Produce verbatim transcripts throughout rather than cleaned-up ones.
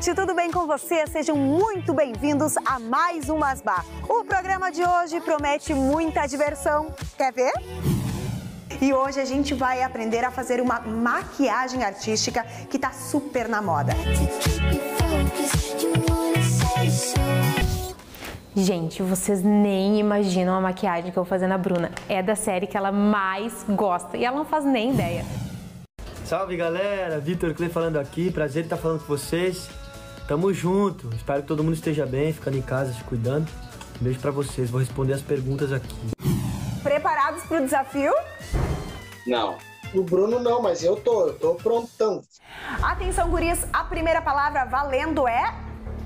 gente, tudo bem com você? Sejam muito bem-vindos a mais um Masbah. O programa de hoje promete muita diversão. Quer ver? E hoje a gente vai aprender a fazer uma maquiagem artística que tá super na moda. Gente, vocês nem imaginam a maquiagem que eu vou fazer na Bruna. É da série que ela mais gosta e ela não faz nem ideia. Salve galera, Vitor Kley falando aqui, prazer estar falando com vocês. Tamo junto, espero que todo mundo esteja bem, ficando em casa, se cuidando. Um beijo pra vocês, vou responder as perguntas aqui. Preparados pro desafio? Não. O Bruno não, mas eu tô, eu tô prontão. Atenção, guris, a primeira palavra valendo é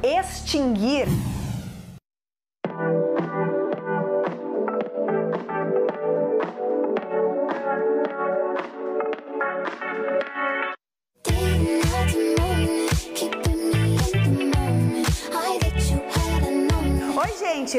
extinguir.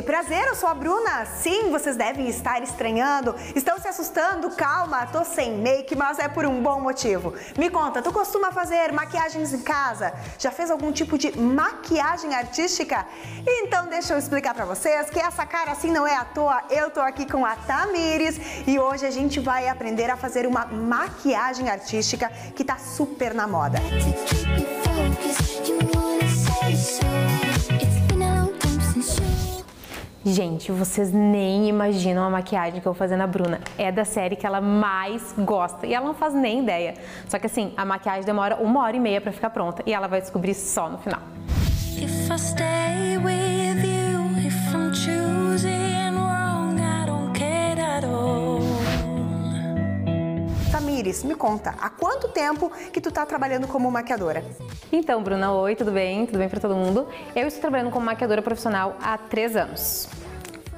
Prazer, eu sou a Bruna. Sim, vocês devem estar estranhando, estão se assustando. Calma, tô sem make, mas é por um bom motivo. Me conta, tu costuma fazer maquiagens em casa? Já fez algum tipo de maquiagem artística? Então deixa eu explicar pra vocês que essa cara assim não é à toa. Eu tô aqui com a Tamires e hoje a gente vai aprender a fazer uma maquiagem artística que tá super na moda. Gente, vocês nem imaginam a maquiagem que eu vou fazer na Bruna. É da série que ela mais gosta e ela não faz nem ideia. Só que assim, a maquiagem demora uma hora e meia pra ficar pronta e ela vai descobrir só no final. Tamires, me conta, há quanto tempo que tu tá trabalhando como maquiadora? Então, Bruna, oi, tudo bem? Tudo bem pra todo mundo? Eu estou trabalhando como maquiadora profissional há três anos.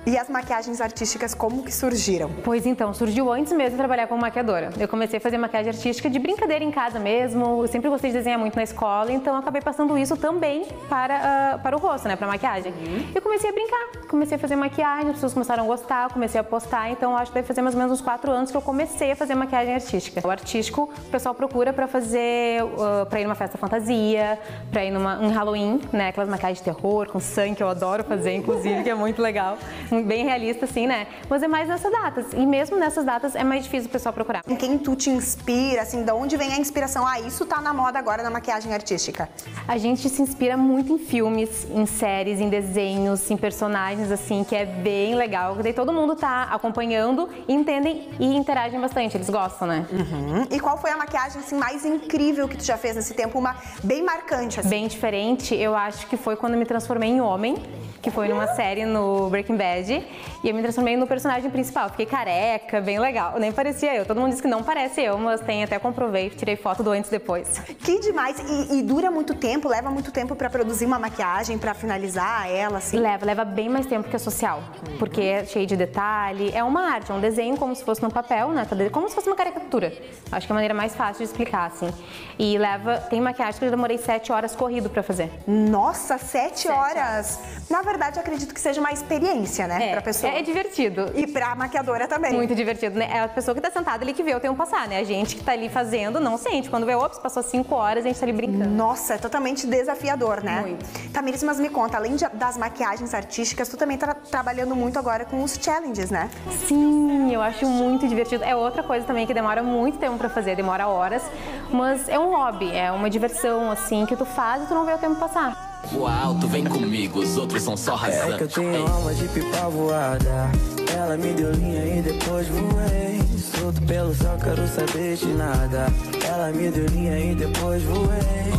E as maquiagens artísticas, como que surgiram? Pois então, surgiu antes mesmo de trabalhar como maquiadora. Eu comecei a fazer maquiagem artística de brincadeira em casa mesmo, eu sempre gostei de desenhar muito na escola, então eu acabei passando isso também para, uh, para o rosto, né, para maquiagem. Uhum. Eu comecei a brincar, comecei a fazer maquiagem, as pessoas começaram a gostar, eu comecei a postar, então eu acho que deve fazer mais ou menos uns quatro anos que eu comecei a fazer maquiagem artística. O artístico, o pessoal procura para fazer, uh, para ir numa festa fantasia, para ir numa, um Halloween, né, aquelas maquiagens de terror, com sangue, que eu adoro fazer, inclusive, que é muito legal. Bem realista, assim, né? Mas é mais nessas datas. E mesmo nessas datas é mais difícil o pessoal procurar. Em quem tu te inspira, assim, de onde vem a inspiração? Ah, isso tá na moda agora na maquiagem artística. A gente se inspira muito em filmes, em séries, em desenhos, em personagens, assim, que é bem legal. Daí todo mundo tá acompanhando, entendem e interagem bastante. Eles gostam, né? Uhum. E qual foi a maquiagem, assim, mais incrível que tu já fez nesse tempo? Uma bem marcante, assim. Bem diferente, eu acho que foi quando eu me transformei em homem, que foi numa série no Breaking Bad, e eu me transformei no personagem principal. Fiquei careca, bem legal, nem parecia eu. Todo mundo diz que não parece eu, mas tem, até comprovei, tirei foto do antes e depois. Que demais! E, e dura muito tempo, leva muito tempo pra produzir uma maquiagem, pra finalizar ela, assim? Leva, leva bem mais tempo que a social, porque é cheio de detalhe, é uma arte, é um desenho como se fosse num papel, né? Como se fosse uma caricatura. Acho que é a maneira mais fácil de explicar, assim. E leva, tem maquiagem que eu demorei sete horas corrido pra fazer. Nossa, sete, sete horas? horas. Na Na verdade, eu acredito que seja uma experiência, né, é, pra pessoa. É divertido. E pra maquiadora também. Muito divertido, né? É a pessoa que tá sentada ali que vê o tempo passar, né? A gente que tá ali fazendo não sente. Quando vê, ops, passou cinco horas e a gente tá ali brincando. Nossa, é totalmente desafiador, né? Muito. Tamires, mas me conta, além de, das maquiagens artísticas, tu também tá trabalhando muito agora com os challenges, né? Sim, eu acho muito divertido. É outra coisa também que demora muito tempo pra fazer, demora horas. Mas é um hobby, é uma diversão, assim, que tu faz e tu não vê o tempo passar. Voa alto, vem comigo, os outros são só razão. É que eu tenho alma de pipa voada. Ela me deu linha e depois voei. Solto pelo céu, quero saber de nada. Ela me deu linha e depois voei.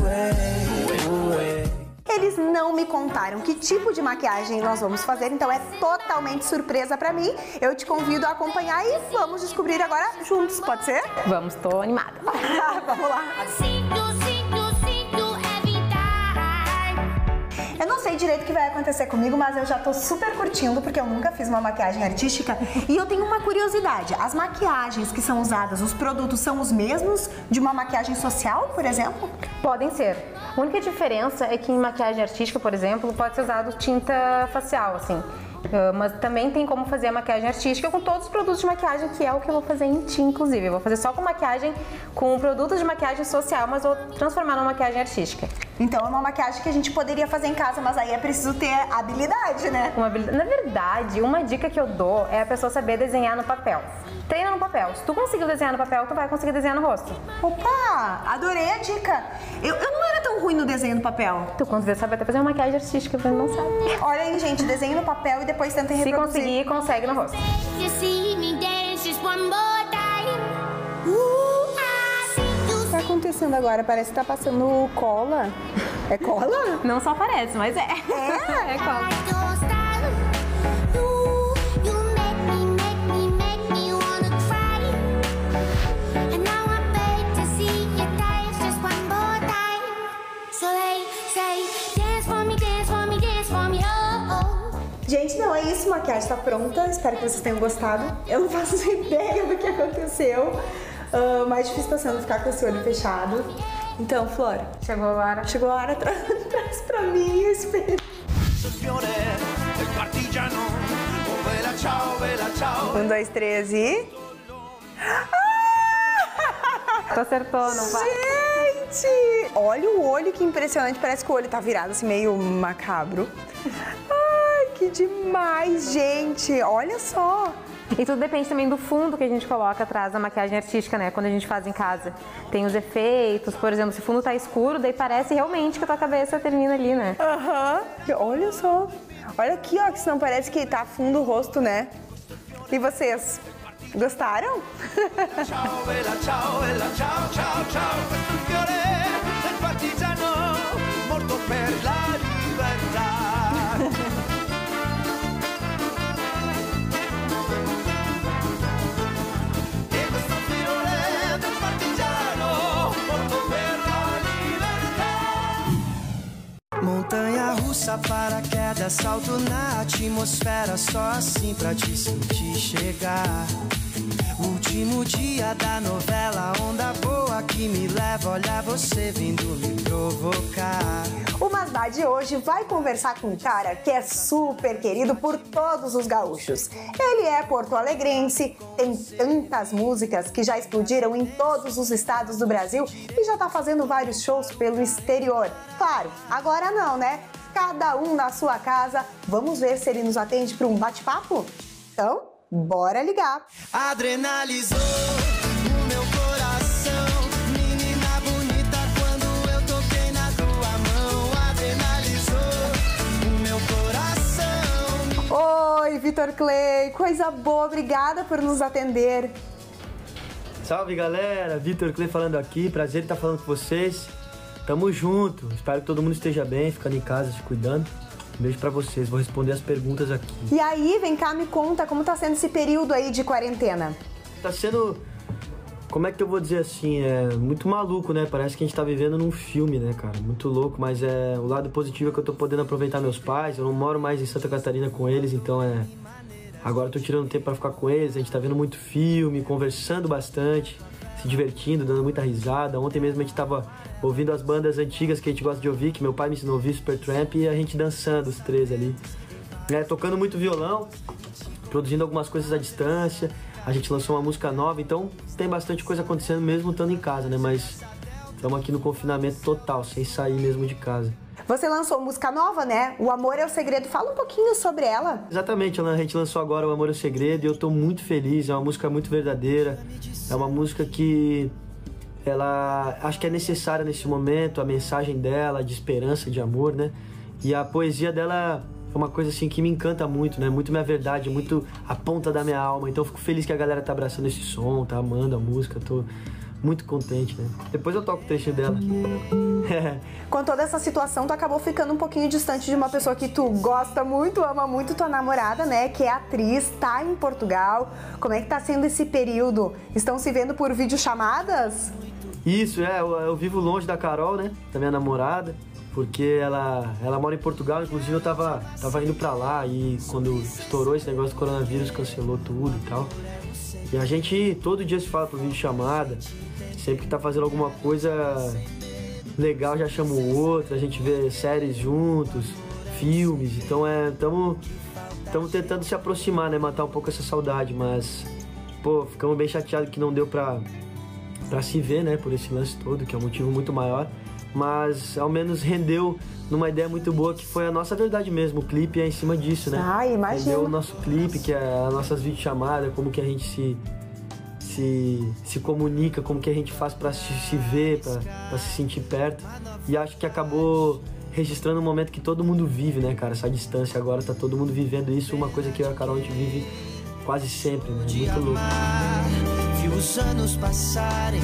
Voei, voei. Eles não me contaram que tipo de maquiagem nós vamos fazer, então é totalmente surpresa pra mim. Eu te convido a acompanhar e vamos descobrir agora juntos, pode ser? Vamos, tô animada. Vamos lá. Eu não sei direito o que vai acontecer comigo, mas eu já tô super curtindo, porque eu nunca fiz uma maquiagem artística. E eu tenho uma curiosidade, as maquiagens que são usadas, os produtos são os mesmos de uma maquiagem social, por exemplo? Podem ser. A única diferença é que em maquiagem artística, por exemplo, pode ser usado tinta facial, assim. Uh, mas também tem como fazer a maquiagem artística com todos os produtos de maquiagem, que é o que eu vou fazer em ti, inclusive. Eu vou fazer só com maquiagem, com produtos de maquiagem social, mas vou transformar numa maquiagem artística. Então é uma maquiagem que a gente poderia fazer em casa, mas aí é preciso ter habilidade, né? Uma habilidade. Na verdade, uma dica que eu dou é a pessoa saber desenhar no papel. Treina no papel. Se tu conseguiu desenhar no papel, tu vai conseguir desenhar no rosto. Opa! Adorei a dica! Eu, eu não era tão ruim no desenho no papel. Tu quando você sabe até fazer uma maquiagem artística, você não sabe. Olha aí, gente, desenho no papel e depois tenta reproduzir. Se conseguir, consegue no rosto. O que tá acontecendo agora? Parece que tá passando cola. É cola? Não só parece, mas é. É? É cola. Gente, não é isso. A maquiagem tá pronta. Espero que vocês tenham gostado. Eu não faço ideia do que aconteceu. Uh, mais difícil tá sendo ficar com esse olho fechado. Então, Flor, chegou a hora. Chegou a hora, tra traz pra mim o espelho. Um, dois, três e... Ah! Tu acertou, não vai? Gente! Olha o olho, que impressionante. Parece que o olho tá virado assim, meio macabro. Ai, que demais, gente! Olha só! E tudo depende também do fundo que a gente coloca atrás da maquiagem artística, né? Quando a gente faz em casa. Tem os efeitos, por exemplo, se o fundo tá escuro, daí parece realmente que a tua cabeça termina ali, né? Aham. Uhum. Olha só. Olha aqui, ó, que senão parece que tá fundo o rosto, né? E vocês, gostaram? Montanha russa, paraquedas, salto na atmosfera, só assim pra te sentir chegar. Último dia da novela, onda boa que me leva, olha você vindo me provocar. O Masbah de hoje vai conversar com um cara que é super querido por todos os gaúchos. Ele é porto-alegrense, tem tantas músicas que já explodiram em todos os estados do Brasil e já tá fazendo vários shows pelo exterior. Claro, agora não, né? Cada um na sua casa. Vamos ver se ele nos atende para um bate-papo? Então... bora ligar! Adrenalizou no meu coração, menina bonita, quando eu toquei na tua mão. Adrenalizou no meu coração. Oi, Vitor Kley, coisa boa, obrigada por nos atender. Salve, galera, Vitor Kley falando aqui, prazer estar falando com vocês. Tamo junto, espero que todo mundo esteja bem, ficando em casa, se cuidando. Um beijo pra vocês, vou responder as perguntas aqui. E aí, vem cá, me conta, como tá sendo esse período aí de quarentena? Tá sendo, como é que eu vou dizer assim, é muito maluco, né? Parece que a gente tá vivendo num filme, né, cara? Muito louco, mas é o lado positivo é que eu tô podendo aproveitar meus pais, eu não moro mais em Santa Catarina com eles, então é... agora eu tô tirando tempo pra ficar com eles, a gente tá vendo muito filme, conversando bastante, se divertindo, dando muita risada. Ontem mesmo a gente tava ouvindo as bandas antigas que a gente gosta de ouvir, que meu pai me ensinou a ouvir, Supertramp, e a gente dançando, os três ali. É, tocando muito violão, produzindo algumas coisas à distância, a gente lançou uma música nova, então tem bastante coisa acontecendo mesmo estando em casa, né? Mas estamos aqui no confinamento total, sem sair mesmo de casa. Você lançou música nova, né? O Amor é o Segredo. Fala um pouquinho sobre ela. Exatamente, a gente lançou agora o Amor é o Segredo e eu tô muito feliz, é uma música muito verdadeira, é uma música que... ela acho que é necessária nesse momento, a mensagem dela, de esperança, de amor, né? E a poesia dela é uma coisa assim que me encanta muito, né? Muito minha verdade, muito a ponta da minha alma. Então eu fico feliz que a galera tá abraçando esse som, tá amando a música, tô muito contente, né? Depois eu toco o trecho dela. Com toda essa situação, tu acabou ficando um pouquinho distante de uma pessoa que tu gosta muito, ama muito, tua namorada, né? Que é atriz, tá em Portugal. Como é que tá sendo esse período? Estão se vendo por videochamadas? Isso, é, eu, eu vivo longe da Carol, né, da minha namorada, porque ela, ela mora em Portugal, inclusive eu tava, tava indo pra lá e quando estourou esse negócio do coronavírus, cancelou tudo e tal. E a gente todo dia se fala por videochamada, sempre que tá fazendo alguma coisa legal já chama o outro, a gente vê séries juntos, filmes, então é, tamo... estamos tentando se aproximar, né? Matar um pouco essa saudade, mas... Pô, ficamos bem chateados que não deu pra, pra se ver, né? Por esse lance todo, que é um motivo muito maior. Mas, ao menos, rendeu numa ideia muito boa, que foi a nossa verdade mesmo. O clipe é em cima disso, né? Ah, imagina! Rendeu o nosso clipe, que é as nossas videochamadas, como que a gente se... Se, se comunica, como que a gente faz pra se, se ver, pra, pra se sentir perto. E acho que acabou registrando um momento que todo mundo vive, né, cara? Essa distância agora, tá todo mundo vivendo isso. Uma coisa que eu e a Carol, a gente vive quase sempre, né? Muito louco. Vi os anos passarem,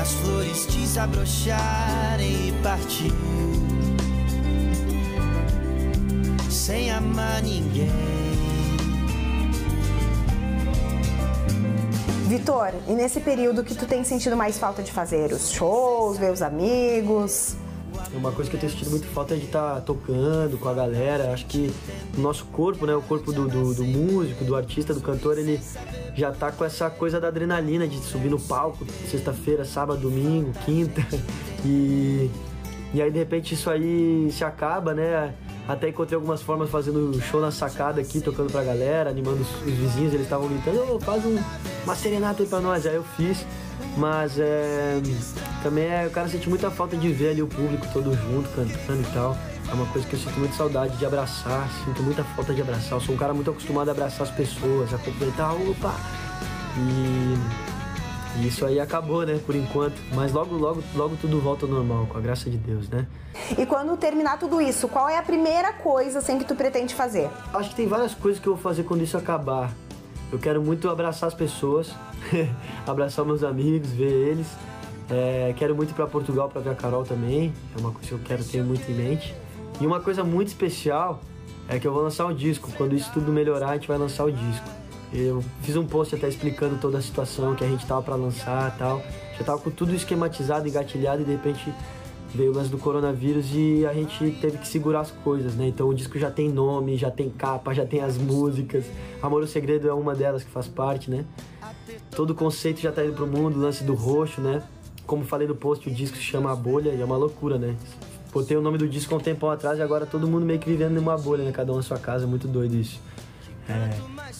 as flores desabrocharem e partir, sem amar ninguém. Vitor, e nesse período que tu tem sentido mais falta de fazer os shows, ver os amigos? Uma coisa que eu tenho sentido muito falta é de estar tocando com a galera. Acho que o nosso corpo, né, o corpo do, do, do músico, do artista, do cantor, ele já tá com essa coisa da adrenalina de subir no palco sexta-feira, sábado, domingo, quinta. E, e aí, de repente, isso aí se acaba, né? Até encontrei algumas formas fazendo show na sacada aqui, tocando pra galera, animando os, os vizinhos. Eles estavam gritando, oh, faz um, uma serenata aí pra nós. Aí eu fiz, mas é, também é, o cara sente muita falta de ver ali o público todo junto, cantando e tal. É uma coisa que eu sinto muito saudade de abraçar, sinto muita falta de abraçar. Eu sou um cara muito acostumado a abraçar as pessoas, a completar, opa! E, e isso aí acabou, né, por enquanto. Mas logo, logo, logo tudo volta ao normal, com a graça de Deus, né? E quando terminar tudo isso, qual é a primeira coisa, assim, que tu pretende fazer? Acho que tem várias coisas que eu vou fazer quando isso acabar. Eu quero muito abraçar as pessoas, abraçar meus amigos, ver eles. É, quero muito ir pra Portugal pra ver a Carol também, é uma coisa que eu quero ter muito em mente. E uma coisa muito especial é que eu vou lançar o disco. Quando isso tudo melhorar, a gente vai lançar o disco. Eu fiz um post até explicando toda a situação que a gente tava pra lançar e tal. Já tava com tudo esquematizado, engatilhado, e de repente... veio o lance do coronavírus e a gente teve que segurar as coisas, né? Então o disco já tem nome, já tem capa, já tem as músicas. Amor é o Segredo é uma delas que faz parte, né? Todo o conceito já tá indo pro mundo, o lance do roxo, né? Como falei no post, o disco se chama A Bolha e é uma loucura, né? Botei o nome do disco há um tempão atrás e agora todo mundo meio que vivendo numa bolha, né? Cada um na sua casa, muito doido isso. É...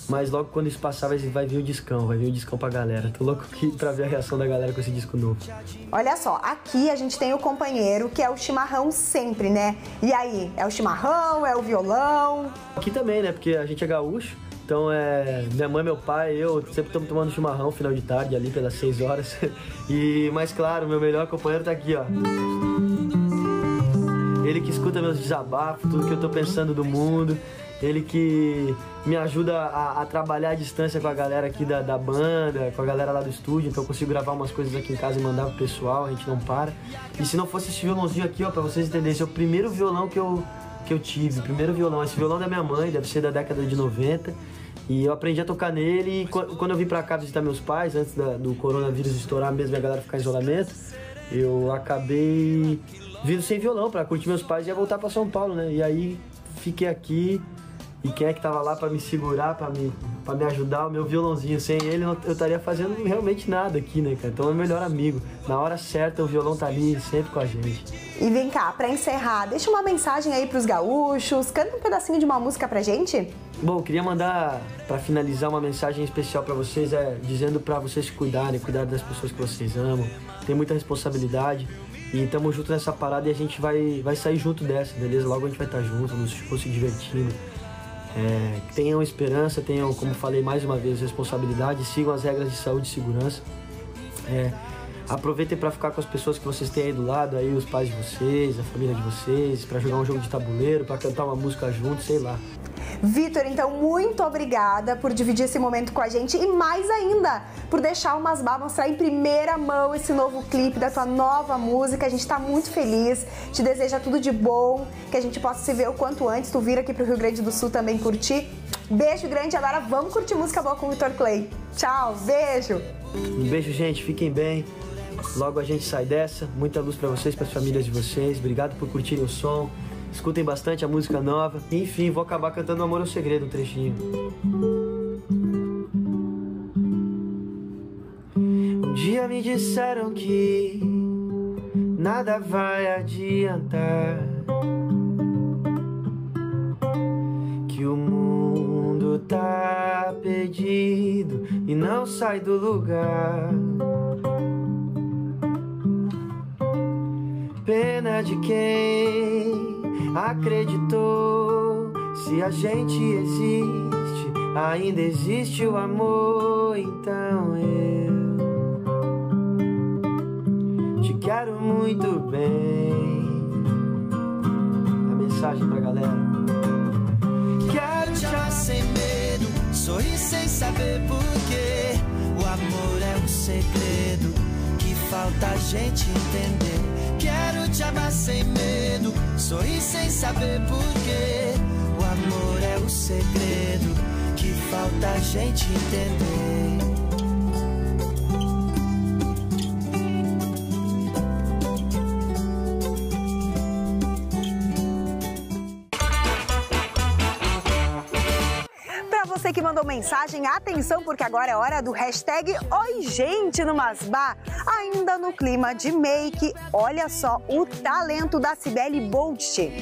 Mas logo quando isso passar vai, vai vir o discão, vai vir o discão pra galera. Tô louco aqui pra ver a reação da galera com esse disco novo. Olha só, aqui a gente tem o companheiro que é o chimarrão sempre, né? E aí, é o chimarrão, é o violão? Aqui também, né? Porque a gente é gaúcho, então é... Minha mãe, meu pai, eu sempre estamos tomando chimarrão final de tarde, ali pelas seis horas. E, mais claro, meu melhor companheiro tá aqui, ó. Ele que escuta meus desabafos, tudo que eu tô pensando do mundo. Ele que me ajuda a, a trabalhar a distância com a galera aqui da, da banda, com a galera lá do estúdio. Então eu consigo gravar umas coisas aqui em casa e mandar pro pessoal, a gente não para. E se não fosse esse violãozinho aqui, ó, pra vocês entenderem, esse é o primeiro violão que eu, que eu tive, o primeiro violão. Esse violão da minha mãe, deve ser da década de noventa. E eu aprendi a tocar nele e quando eu vim pra cá visitar meus pais, antes da, do coronavírus estourar mesmo e a galera ficar em isolamento, eu acabei vindo sem violão pra curtir meus pais e ia voltar pra São Paulo, né? E aí fiquei aqui. E quem é que tava lá pra me segurar, pra me, pra me ajudar? O meu violãozinho. Sem ele, eu estaria fazendo realmente nada aqui, né, cara? Então é o melhor amigo. Na hora certa, o violão tá ali sempre com a gente. E vem cá, pra encerrar, deixa uma mensagem aí pros gaúchos. Canta um pedacinho de uma música pra gente. Bom, eu queria mandar, pra finalizar, uma mensagem especial pra vocês, é dizendo pra vocês se cuidarem, cuidar das pessoas que vocês amam. Tem muita responsabilidade. E tamo junto nessa parada e a gente vai, vai sair junto dessa, beleza? Logo a gente vai estar junto, nos se divertindo. É, tenham esperança, tenham, como falei mais uma vez, responsabilidade, sigam as regras de saúde e segurança. É, aproveitem para ficar com as pessoas que vocês têm aí do lado, aí os pais de vocês, a família de vocês, para jogar um jogo de tabuleiro, para cantar uma música junto, sei lá. Vitor, então, muito obrigada por dividir esse momento com a gente e mais ainda, por deixar o Masbah mostrar em primeira mão esse novo clipe da tua nova música. A gente tá muito feliz, te deseja tudo de bom, que a gente possa se ver o quanto antes, tu vir aqui pro Rio Grande do Sul também curtir. Beijo grande, agora vamos curtir música boa com o Vitor Kley. Tchau, beijo! Um beijo, gente, fiquem bem. Logo a gente sai dessa, muita luz pra vocês, pras famílias de vocês, obrigado por curtirem o som. Escutem bastante a música nova. Enfim, vou acabar cantando Amor é o Segredo, um trechinho. Um dia me disseram que nada vai adiantar, que o mundo perdido e não sai do lugar. Pena de quem acreditou. Se a gente existe, ainda existe o amor. Então eu te quero muito bem. A mensagem pra galera: quero te amar sem medo, sorrir sem saber porquê. O amor é um segredo que falta a gente entender. Quero te amar sem medo, sorrir sem saber porquê. O amor é um segredo que falta a gente entender. Você que mandou mensagem, atenção, porque agora é hora do hashtag Oi Gente no Masbah. Ainda no clima de make, olha só o talento da Sibeli Bolche.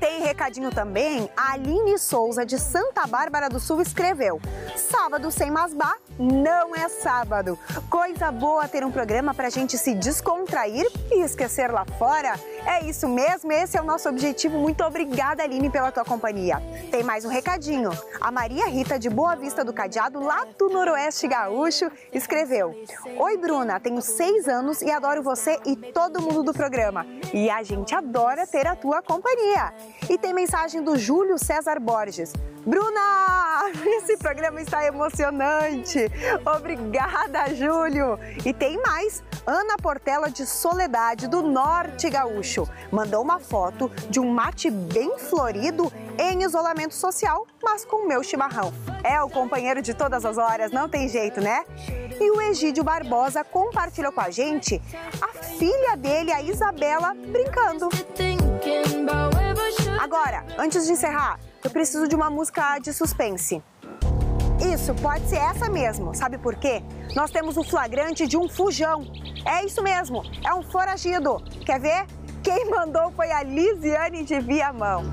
Tem recadinho também, a Aline Souza, de Santa Bárbara do Sul, escreveu: sábado sem Masbah não é sábado. Coisa boa ter um programa pra gente se descontrair e esquecer lá fora. É isso mesmo, esse é o nosso objetivo. Muito obrigada, Aline, pela tua companhia. Tem mais um recadinho. A Maria Rita, de Boa Vista do Cadeado, lá do Noroeste Gaúcho, escreveu: oi, Bruna, tenho seis anos e adoro você e todo mundo do programa. E a gente adora ter a tua companhia. E tem mensagem do Júlio César Borges: Bruna, esse programa está emocionante. Obrigada, Júlio. E tem mais. Ana Portela, de Soledade, do Norte Gaúcho, mandou uma foto de um mate bem florido em isolamento social, mas com o meu chimarrão. É o companheiro de todas as horas, não tem jeito, né? E o Egídio Barbosa compartilhou com a gente a filha dele, a Isabela, brincando. Agora, antes de encerrar, eu preciso de uma música de suspense. Isso, pode ser essa mesmo. Sabe por quê? Nós temos o flagrante de um fujão. É isso mesmo, é um foragido. Quer ver? Quem mandou foi a Lisiane, de Viamão.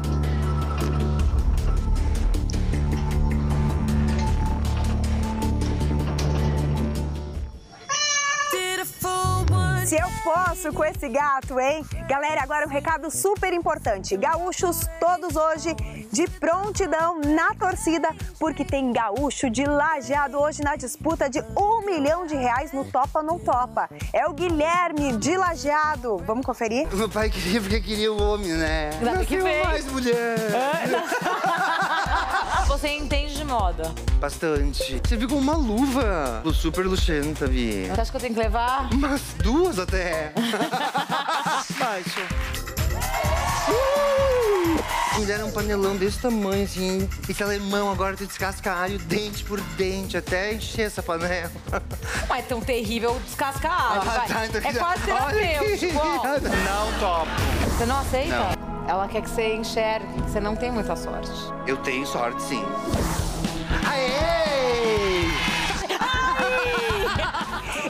Se eu posso com esse gato, hein? Galera, agora um recado super importante. Gaúchos, todos hoje de prontidão na torcida, porque tem gaúcho de Lajeado hoje na disputa de um milhão de reais no Topa Não Topa. É o Guilherme, de Lajeado. Vamos conferir? Meu pai queria porque queria o homem, né? Não tem mais mulher. É? Você entende de moda? Bastante. Você viu com uma luva do super luxenta, Vi. Você acha que eu tenho que levar? Mas duas? Até. Baixo. Uh! Mulher é um panelão desse tamanho, assim. Esse alemão agora te descasca alho dente por dente, até encher essa panela. Não é tão terrível descascar alho, ah, vai. Tá, então é quase terapêutico. Não topo. Você não aceita? Não. Ela quer que você enxergue, que você não tem muita sorte. Eu tenho sorte, sim. Aê!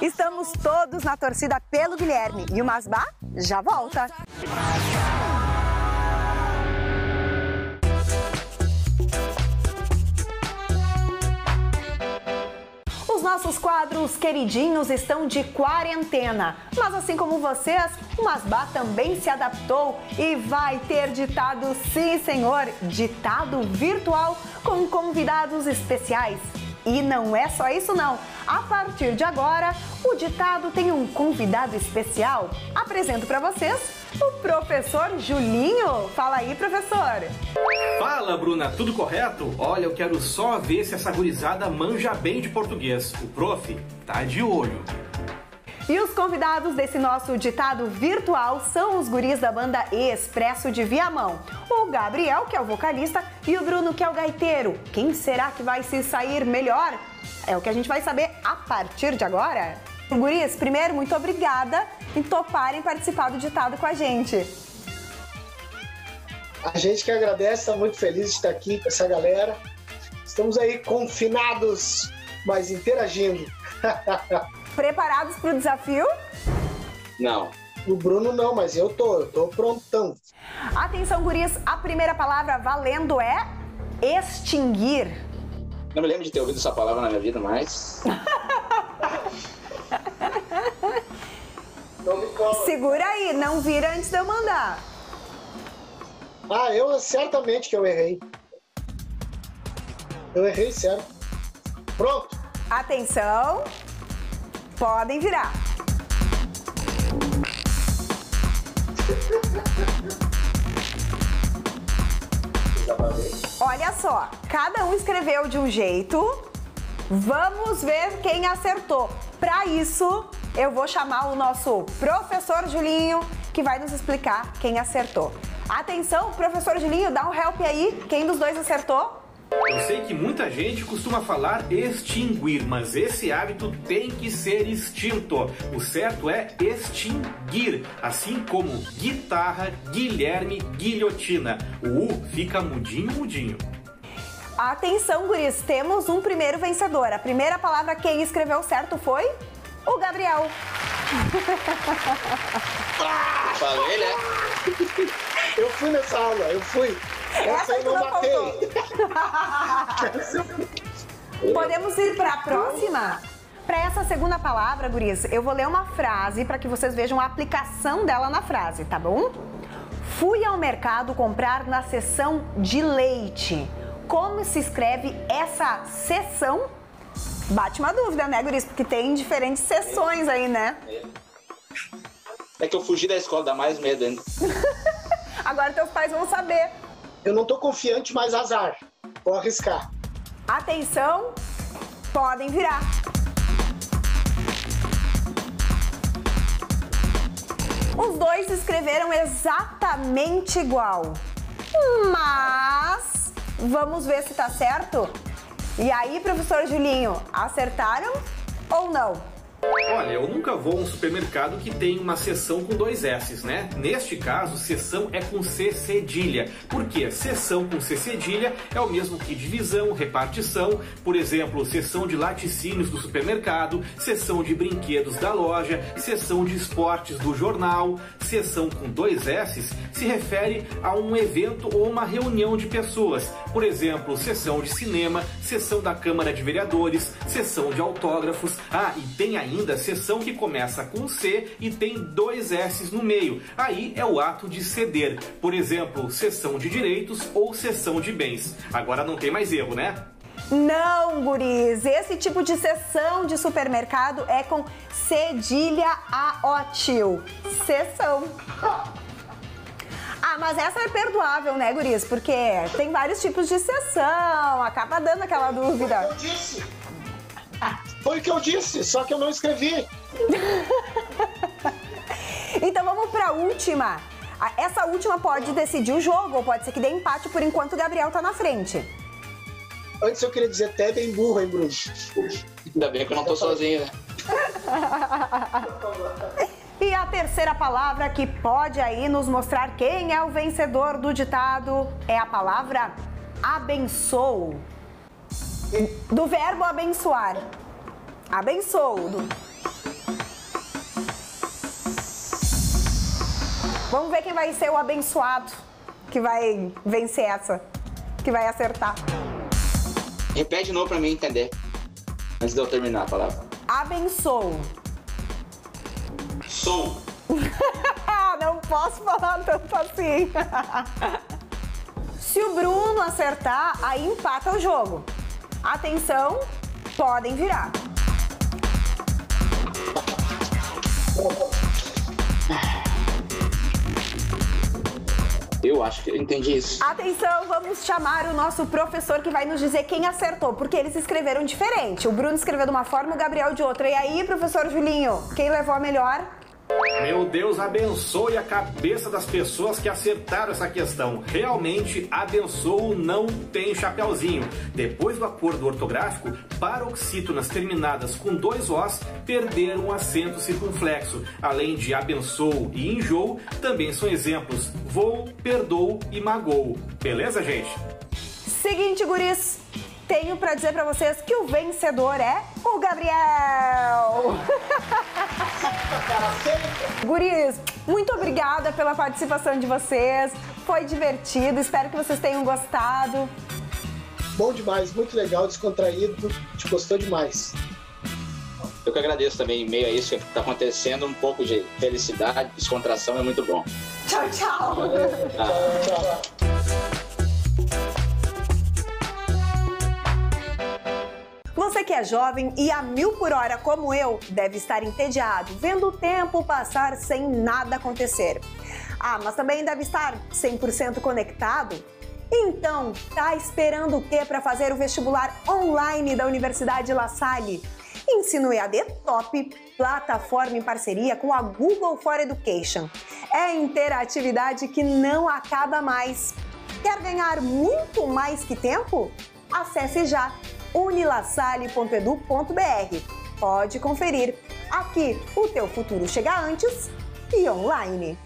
Estamos todos na torcida pelo Guilherme. E o Masbah já volta. Os nossos quadros queridinhos estão de quarentena. Mas assim como vocês, o Masbah também se adaptou e vai ter ditado, sim senhor, ditado virtual com convidados especiais. E não é só isso não, a partir de agora o ditado tem um convidado especial. Apresento para vocês o professor Julinho. Fala aí, professor. Fala, Bruna, tudo correto? Olha, eu quero só ver se essa gurizada manja bem de português. O prof tá de olho. E os convidados desse nosso ditado virtual são os guris da banda Expresso de Viamão. O Gabriel, que é o vocalista, e o Bruno, que é o gaiteiro. Quem será que vai se sair melhor? É o que a gente vai saber a partir de agora. Guris, primeiro, muito obrigada em toparem participar do ditado com a gente. A gente que agradece, está muito feliz de estar aqui com essa galera. Estamos aí confinados mas interagindo. Preparados para o desafio? Não. O Bruno não, mas eu tô, eu tô prontão. Atenção, guris, a primeira palavra valendo é extinguir. Não me lembro de ter ouvido essa palavra na minha vida, mas... Não me cola. Segura aí, não vira antes de eu mandar. Ah, eu certamente que eu errei. Eu errei, certo. Pronto. Atenção, podem virar. Olha só, cada um escreveu de um jeito. Vamos ver quem acertou. Para isso, eu vou chamar o nosso professor Julinho, que vai nos explicar quem acertou. Atenção, professor Julinho, dá um help aí. Quem dos dois acertou? Eu sei que muita gente costuma falar extinguir, mas esse hábito tem que ser extinto. O certo é extinguir, assim como guitarra, Guilherme, guilhotina. O U fica mudinho, mudinho. Atenção, guris, temos um primeiro vencedor. A primeira palavra quem escreveu certo foi o Gabriel. Ah, falei, né? Eu fui nessa aula, eu fui. Essa, Essa eu não, não batei. Podemos ir para a próxima? Para essa segunda palavra, guris, eu vou ler uma frase para que vocês vejam a aplicação dela na frase, tá bom? Fui ao mercado comprar na seção de leite. Como se escreve essa seção? Bate uma dúvida, né, guris? Porque tem diferentes seções aí, né? É que eu fugi da escola, dá mais medo ainda. Agora teus pais vão saber. Eu não tô confiante, mas azar. Vou arriscar. Atenção, podem virar. Os dois escreveram exatamente igual. Mas vamos ver se tá certo? E aí, professor Julinho, acertaram ou não? Olha, eu nunca vou a um supermercado que tem uma seção com dois S's, né? Neste caso, seção é com C cedilha. Por quê? Seção com C cedilha é o mesmo que divisão, repartição. Por exemplo, seção de laticínios do supermercado, seção de brinquedos da loja, seção de esportes do jornal. Seção com dois S's se refere a um evento ou uma reunião de pessoas. Por exemplo, seção de cinema, seção da Câmara de Vereadores, seção de autógrafos. Ah, e tem ainda... ainda seção que começa com C e tem dois S's no meio. Aí é o ato de ceder. Por exemplo, seção de direitos ou seção de bens. Agora não tem mais erro, né? Não, guris. Esse tipo de seção de supermercado é com cedilha aótil. Seção. Ah, mas essa é perdoável, né, guris? Porque tem vários tipos de seção. Acaba dando aquela dúvida. Eu disse. Foi o que eu disse, só que eu não escrevi. Então vamos pra última. Essa última pode decidir o jogo, ou pode ser que dê empate por enquanto o Gabriel tá na frente. Antes eu queria dizer até bem burro, hein, Bruno? Ainda bem que eu não tô sozinho, né? E a terceira palavra que pode aí nos mostrar quem é o vencedor do ditado é a palavra abençoo. Do verbo abençoar. Abençoo. Vamos ver quem vai ser o abençoado que vai vencer essa, que vai acertar. Repete de novo pra mim entender, antes de eu terminar a palavra. Abençoo. Som. Não posso falar tanto assim. Se o Bruno acertar, aí empata o jogo. Atenção, podem virar. Eu acho que eu entendi isso. Atenção, vamos chamar o nosso professor que vai nos dizer quem acertou, porque eles escreveram diferente. O Bruno escreveu de uma forma, o Gabriel de outra. E aí, professor Julinho, quem levou a melhor? Meu Deus, abençoe a cabeça das pessoas que acertaram essa questão. Realmente, abençoo não tem chapeuzinho. Depois do acordo ortográfico, paroxítonas terminadas com dois Os perderam o acento circunflexo. Além de abençoo e enjoo, também são exemplos vou, perdoo e magoo. Beleza, gente? Seguinte, guris. tenho pra dizer pra vocês que o vencedor é o Gabriel! Guris, muito obrigada pela participação de vocês, foi divertido, espero que vocês tenham gostado. Bom demais, muito legal, descontraído, a gente gostou demais. Eu que agradeço também, em meio a isso que está acontecendo, um pouco de felicidade, descontração é muito bom. Tchau, tchau! Valeu, tchau, tchau. Você que é jovem e a mil por hora como eu, deve estar entediado, vendo o tempo passar sem nada acontecer. Ah, mas também deve estar cem por cento conectado? Então, tá esperando o quê para fazer o vestibular online da Universidade La Salle? Ensino E A D Top, plataforma em parceria com a Google for Education. É interatividade que não acaba mais. Quer ganhar muito mais que tempo? Acesse já unilassalle ponto edu ponto br. Pode conferir. Aqui, o teu futuro chega antes e online.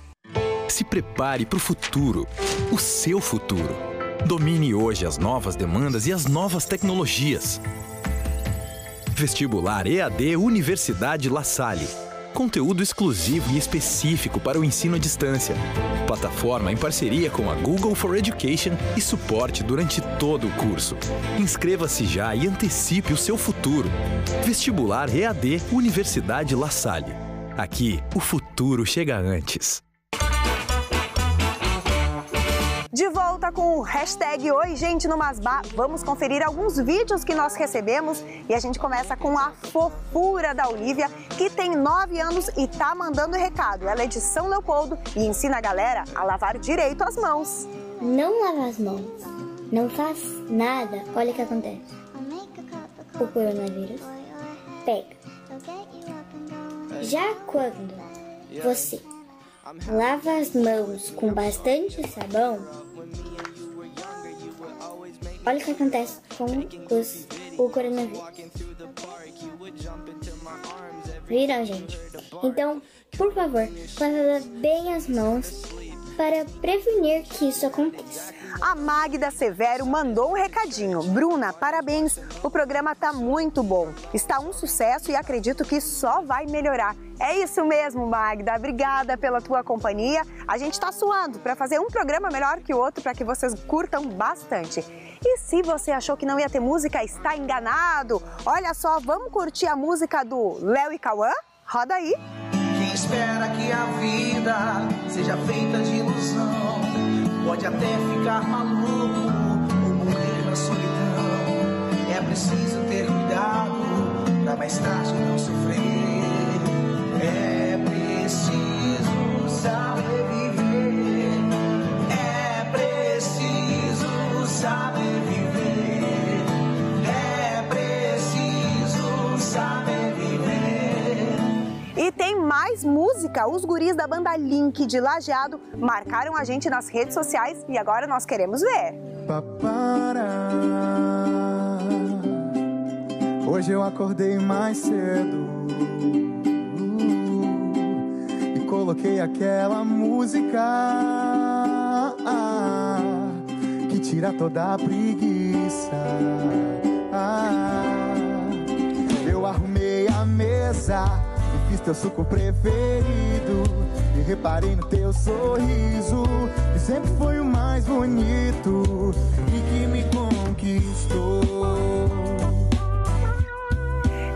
Se prepare para o futuro, o seu futuro. Domine hoje as novas demandas e as novas tecnologias. Vestibular E A D Universidade La Salle. Conteúdo exclusivo e específico para o ensino à distância. Plataforma em parceria com a Google for Education e suporte durante todo o curso. Inscreva-se já e antecipe o seu futuro. Vestibular E A D Universidade La Salle. Aqui, o futuro chega antes. De volta com o hashtag Oi Gente no Masbah, vamos conferir alguns vídeos que nós recebemos e a gente começa com a fofura da Olivia, que tem nove anos e tá mandando recado. Ela é de São Leopoldo e ensina a galera a lavar direito as mãos. Não lava as mãos, não faz nada, olha o que acontece. O coronavírus pega. Já quando você lava as mãos com bastante sabão, olha o que acontece com os, o coronavírus. Viram, gente? Então, por favor, lave bem as mãos para prevenir que isso aconteça. A Magda Severo mandou um recadinho. Bruna, parabéns, o programa tá muito bom. Está um sucesso e acredito que só vai melhorar. É isso mesmo, Magda. Obrigada pela tua companhia. A gente tá suando para fazer um programa melhor que o outro para que vocês curtam bastante. E se você achou que não ia ter música, está enganado. Olha só, vamos curtir a música do Léo e Cauã? Roda aí. Quem espera que a vida seja feita de ilusão pode até ficar maluco ou morrer na solidão. É preciso ter cuidado para mais tarde não sofrer. É preciso saber viver. É preciso saber. E tem mais música. Os guris da banda Link de Lajeado marcaram a gente nas redes sociais e agora nós queremos ver. Papará, hoje eu acordei mais cedo uh, e coloquei aquela música uh, que tira toda a preguiça. Uh, eu arrumei a mesa, fiz teu suco preferido e reparei no teu sorriso, que sempre foi o mais bonito e que me conquistou.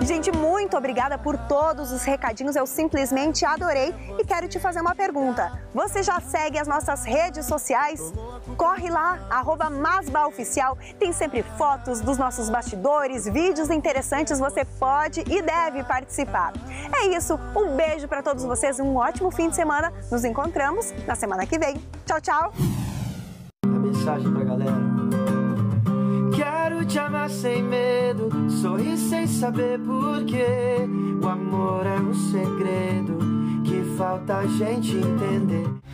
Gente, muito obrigada por todos os recadinhos, eu simplesmente adorei e quero te fazer uma pergunta. Você já segue as nossas redes sociais? Corre lá, arroba Masbah Oficial, tem sempre fotos dos nossos bastidores, vídeos interessantes, você pode e deve participar. É isso, um beijo para todos vocês, um ótimo fim de semana, nos encontramos na semana que vem. Tchau, tchau! A mensagem pra galera. Quero te amar sem medo, sorrir sem saber porquê. O amor é um segredo que falta a gente entender.